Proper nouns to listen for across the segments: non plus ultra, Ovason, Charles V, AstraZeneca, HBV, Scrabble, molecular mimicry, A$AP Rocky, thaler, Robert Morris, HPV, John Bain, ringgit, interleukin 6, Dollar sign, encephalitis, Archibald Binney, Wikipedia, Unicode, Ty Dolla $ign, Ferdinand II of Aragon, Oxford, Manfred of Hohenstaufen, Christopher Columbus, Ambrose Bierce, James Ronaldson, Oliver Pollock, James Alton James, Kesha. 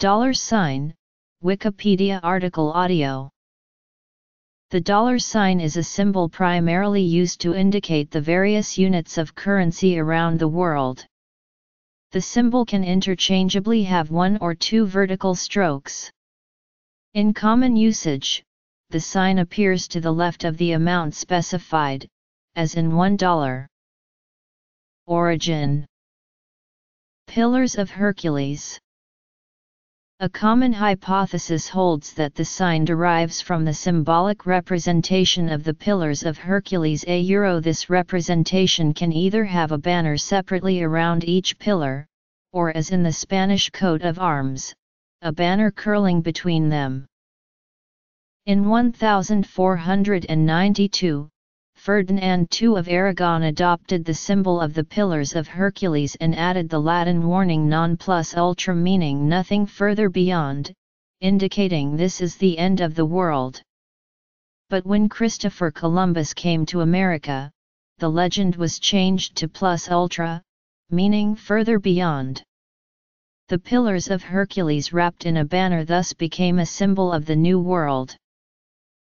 Dollar sign, Wikipedia article audio. The dollar sign is a symbol primarily used to indicate the various units of currency around the world. The symbol can interchangeably have one or two vertical strokes. In common usage, the sign appears to the left of the amount specified, as in $1. Origin: Pillars of Hercules. A common hypothesis holds that the sign derives from the symbolic representation of the pillars of Hercules. This representation can either have a banner separately around each pillar, or, as in the Spanish coat of arms, a banner curling between them. In 1492, Ferdinand II of Aragon adopted the symbol of the pillars of Hercules and added the Latin warning non plus ultra, meaning nothing further beyond, indicating this is the end of the world. But when Christopher Columbus came to America, the legend was changed to plus ultra, meaning further beyond. The pillars of Hercules wrapped in a banner thus became a symbol of the New World.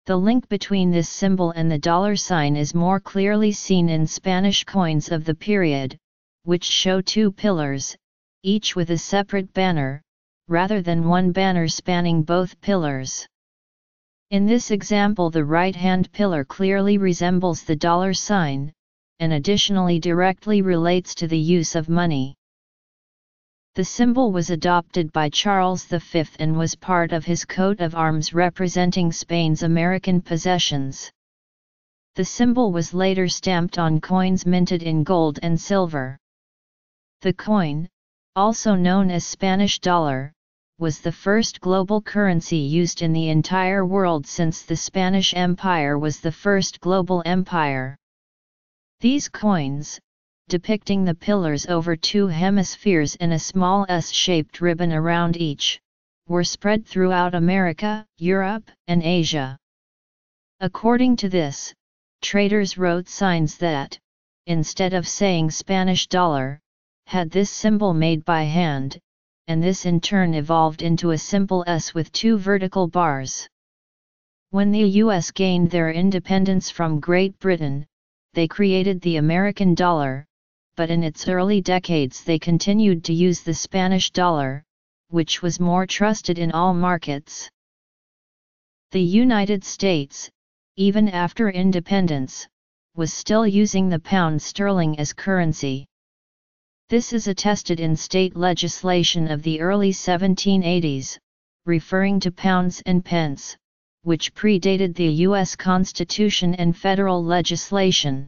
The link between this symbol and the dollar sign is more clearly seen in Spanish coins of the period, which show two pillars, each with a separate banner, rather than one banner spanning both pillars. In this example, the right-hand pillar clearly resembles the dollar sign, and additionally directly relates to the use of money. The symbol was adopted by Charles V and was part of his coat of arms representing Spain's American possessions. The symbol was later stamped on coins minted in gold and silver. The coin, also known as Spanish dollar, was the first global currency used in the entire world since the Spanish Empire was the first global empire. These coins, depicting the pillars over two hemispheres and a small S-shaped ribbon around each, were spread throughout America, Europe, and Asia. According to this, traders wrote signs that, instead of saying Spanish dollar, had this symbol made by hand, and this in turn evolved into a simple S with two vertical bars. When the U.S. gained their independence from Great Britain, they created the American dollar, but in its early decades they continued to use the Spanish dollar, which was more trusted in all markets. The United States, even after independence, was still using the pound sterling as currency. This is attested in state legislation of the early 1780s, referring to pounds and pence, which predated the U.S. Constitution and federal legislation.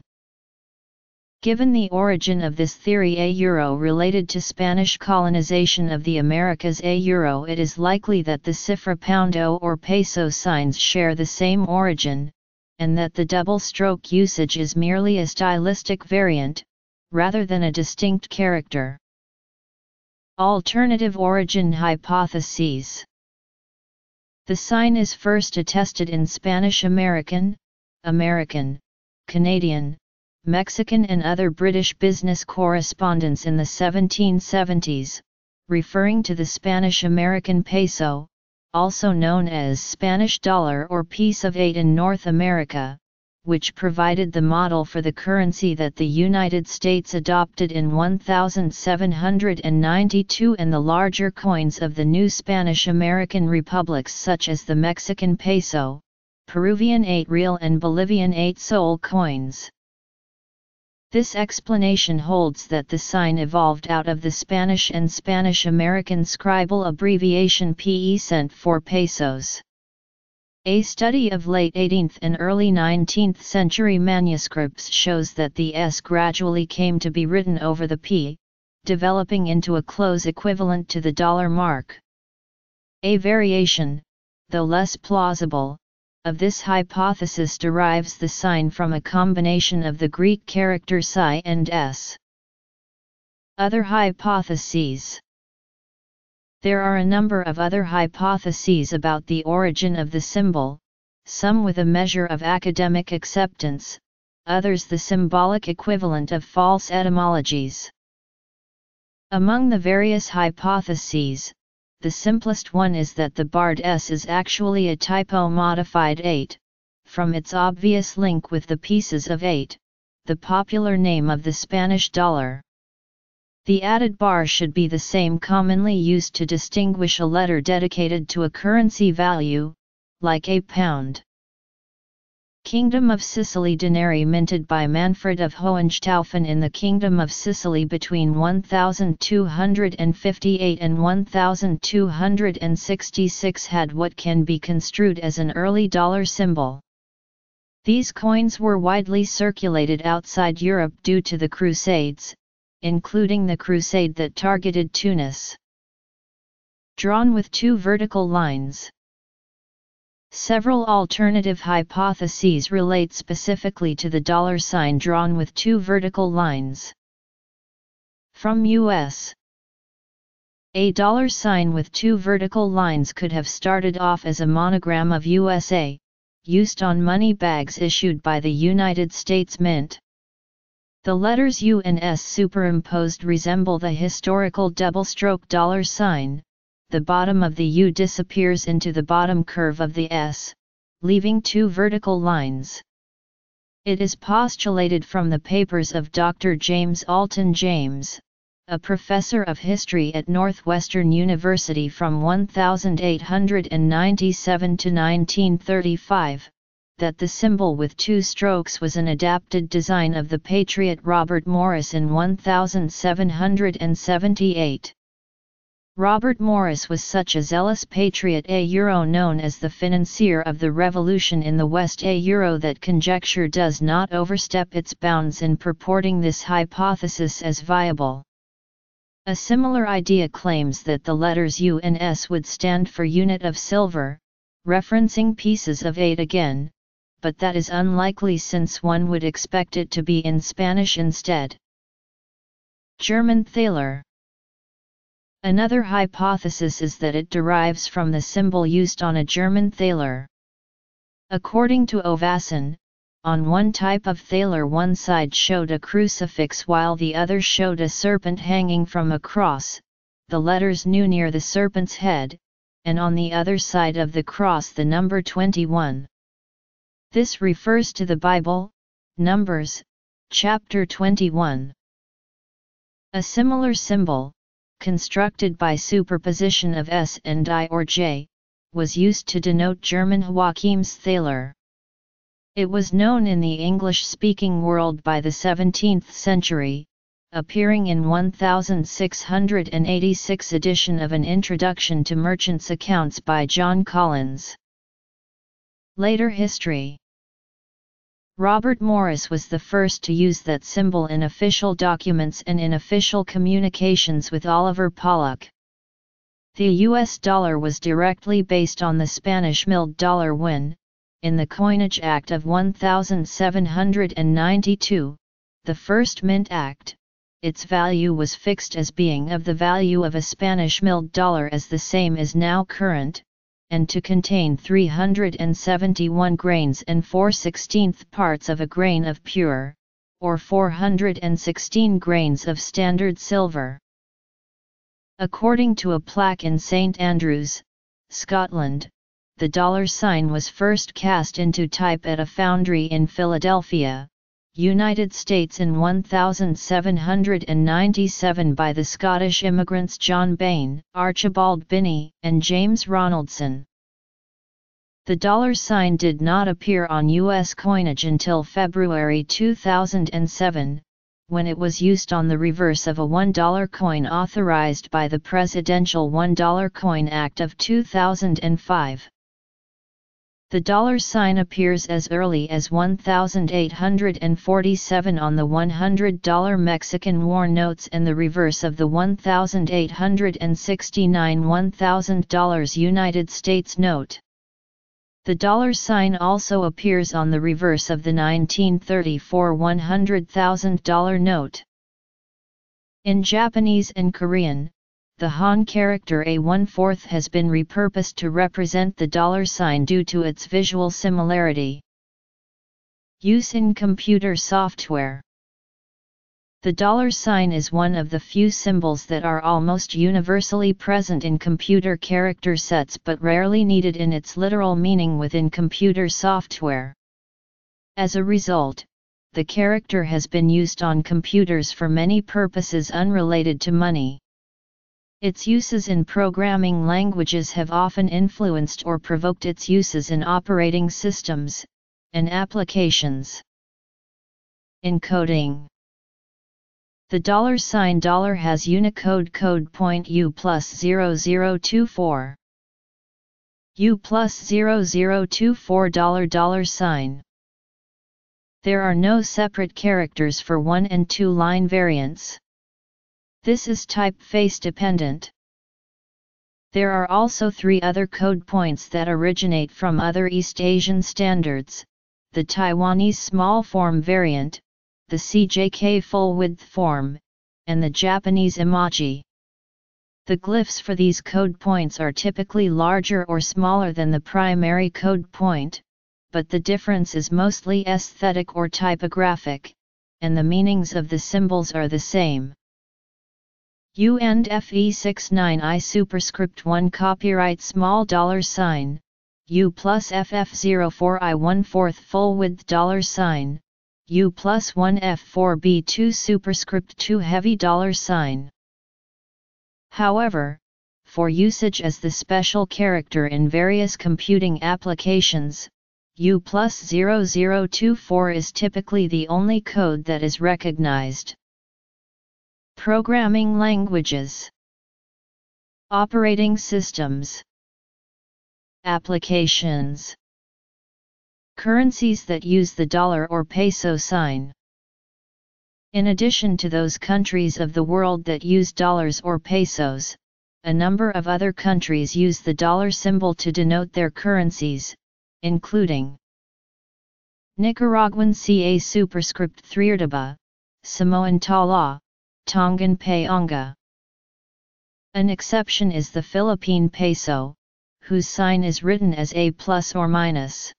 Given the origin of this theory a euro related to Spanish colonization of the Americas a euro, it is likely that the cifra poundo or peso signs share the same origin, and that the double stroke usage is merely a stylistic variant, rather than a distinct character. Alternative origin hypotheses. The sign is first attested in Spanish American, American, Canadian, Mexican and other British business correspondence in the 1770s, referring to the Spanish-American peso, also known as Spanish dollar or piece of eight in North America, which provided the model for the currency that the United States adopted in 1792, and the larger coins of the new Spanish-American republics such as the Mexican peso, Peruvian 8 real and Bolivian 8 sol coins. This explanation holds that the sign evolved out of the Spanish and Spanish-American scribal abbreviation PE cent for pesos. A study of late 18th and early 19th century manuscripts shows that the S gradually came to be written over the P, developing into a close equivalent to the dollar mark. A variation, though less plausible, of this hypothesis derives the sign from a combination of the Greek character psi and s. Other hypotheses. There are a number of other hypotheses about the origin of the symbol, some with a measure of academic acceptance, others the symbolic equivalent of false etymologies. Among the various hypotheses, the simplest one is that the barred S is actually a typo-modified 8, from its obvious link with the pieces of 8, the popular name of the Spanish dollar. The added bar should be the same commonly used to distinguish a letter dedicated to a currency value, like a pound. Kingdom of Sicily denarii minted by Manfred of Hohenstaufen in the Kingdom of Sicily between 1258 and 1266 had what can be construed as an early dollar symbol. These coins were widely circulated outside Europe due to the Crusades, including the crusade that targeted Tunis. Drawn with two vertical lines. Several alternative hypotheses relate specifically to the dollar sign drawn with two vertical lines. From U.S. A dollar sign with two vertical lines could have started off as a monogram of USA, used on money bags issued by the United States Mint. The letters U and S superimposed resemble the historical double-stroke dollar sign. The bottom of the U disappears into the bottom curve of the S, leaving two vertical lines. It is postulated from the papers of Dr. James Alton James, a professor of history at Northwestern University from 1897 to 1935, that the symbol with two strokes was an adapted design of the patriot Robert Morris in 1778. Robert Morris was such a zealous patriot a euro known as the financier of the revolution in the West a euro that conjecture does not overstep its bounds in purporting this hypothesis as viable. A similar idea claims that the letters U and S would stand for unit of silver, referencing pieces of 8 again, but that is unlikely since one would expect it to be in Spanish instead. German Thaler. Another hypothesis is that it derives from the symbol used on a German thaler. According to Ovason, on one type of thaler one side showed a crucifix while the other showed a serpent hanging from a cross, the letters nu near the serpent's head, and on the other side of the cross the number 21. This refers to the Bible, Numbers, chapter 21. A similar symbol, constructed by superposition of S and I or J, was used to denote German Joachim's Thaler. It was known in the English-speaking world by the 17th century, appearing in 1686 edition of an Introduction to Merchants' Accounts by John Collins. Later history. Robert Morris was the first to use that symbol in official documents and in official communications with Oliver Pollock. The U.S. dollar was directly based on the Spanish milled dollar when, in the Coinage Act of 1792, the first Mint Act, its value was fixed as being of the value of a Spanish milled dollar as the same as now current, and to contain 371 grains and 4/16 parts of a grain of pure, or 416 grains of standard silver. According to a plaque in St. Andrews, Scotland, the dollar sign was first cast into type at a foundry in Philadelphia, United States in 1797 by the Scottish immigrants John Bain, Archibald Binney, and James Ronaldson. The dollar sign did not appear on U.S. coinage until February 2007, when it was used on the reverse of a $1 coin authorized by the Presidential $1 Coin Act of 2005. The dollar sign appears as early as 1847 on the $100 Mexican War notes and the reverse of the 1869 $1,000 United States note. The dollar sign also appears on the reverse of the 1934 $100,000 note. In Japanese and Korean, the Han character A14 has been repurposed to represent the dollar sign due to its visual similarity. Use in computer software. The dollar sign is one of the few symbols that are almost universally present in computer character sets but rarely needed in its literal meaning within computer software. As a result, the character has been used on computers for many purposes unrelated to money. Its uses in programming languages have often influenced or provoked its uses in operating systems and applications. In coding, the dollar sign dollar has Unicode code point U+0024. U+0024 $$ There are no separate characters for one and two line variants. This is typeface dependent. There are also three other code points that originate from other East Asian standards: the Taiwanese small form variant, the CJK full width form, and the Japanese emoji. The glyphs for these code points are typically larger or smaller than the primary code point, but the difference is mostly aesthetic or typographic, and the meanings of the symbols are the same. UNFE69I superscript 1 copyright small dollar sign, U+FF04I14 full width dollar sign, U+1F4B2 superscript 2 heavy dollar sign. However, for usage as the special character in various computing applications, U+0024 is typically the only code that is recognized. Programming languages, operating systems, applications, currencies that use the dollar or peso sign. In addition to those countries of the world that use dollars or pesos, a number of other countries use the dollar symbol to denote their currencies, including Nicaraguan CA superscript 3 Erdaba, Samoan Tala, Tongan Peonga. An exception is the Philippine peso, whose sign is written as a plus or minus.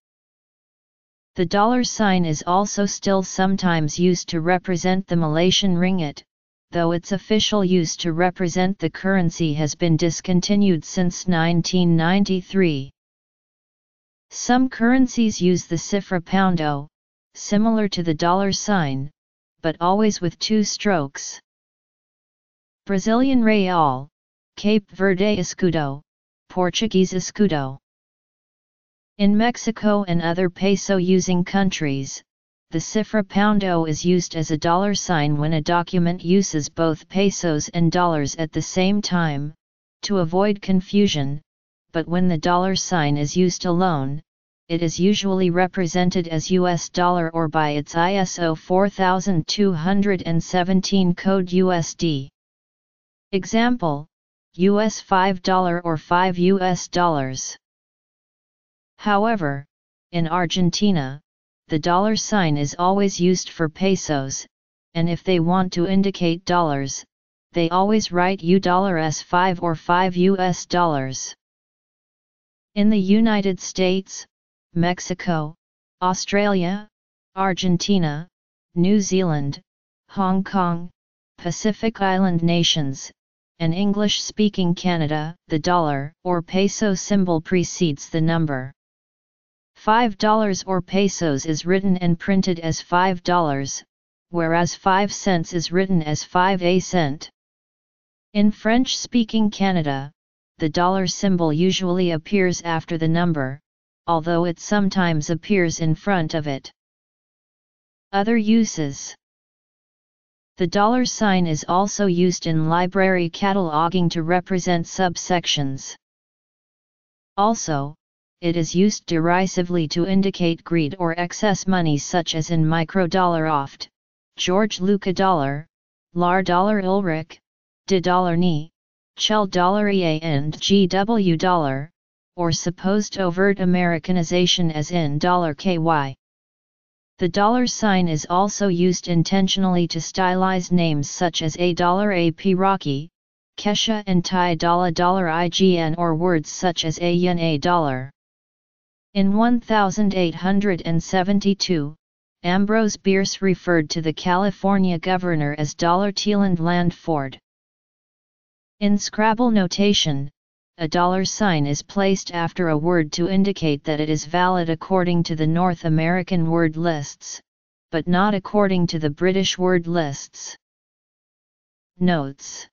The dollar sign is also still sometimes used to represent the Malaysian ringgit, though its official use to represent the currency has been discontinued since 1993. Some currencies use the sifra poundo, similar to the dollar sign, but always with two strokes. Brazilian real, Cape Verde escudo, Portuguese escudo. In Mexico and other peso-using countries, the cifra poundo is used as a dollar sign when a document uses both pesos and dollars at the same time, to avoid confusion, but when the dollar sign is used alone, it is usually represented as US dollar or by its ISO 4217 code USD. Example, US $5 or 5 US dollars. However, in Argentina, the dollar sign is always used for pesos, and if they want to indicate dollars, they always write U$5 or 5 US dollars. In the United States, Mexico, Australia, Argentina, New Zealand, Hong Kong, Pacific Island nations, and English-speaking Canada, the dollar or peso symbol precedes the number. $5 or pesos is written and printed as $5, whereas 5 cents is written as 5 a cent. In French-speaking Canada, the dollar symbol usually appears after the number, although it sometimes appears in front of it. Other uses. The dollar sign is also used in library cataloging to represent subsections. Also, it is used derisively to indicate greed or excess money, such as in microdollar oft, George Luca dollar, Lar dollar Ulrich, De dollar Ni, Chel dollar EA and GW dollar, or supposed overt Americanization as in $KY. The dollar sign is also used intentionally to stylize names such as A$AP Rocky, Kesha and Ty Dolla $ign, or words such as A$. In 1872, Ambrose Bierce referred to the California governor as Dollar $ign Landford. In Scrabble notation, a dollar sign is placed after a word to indicate that it is valid according to the North American word lists, but not according to the British word lists. Notes.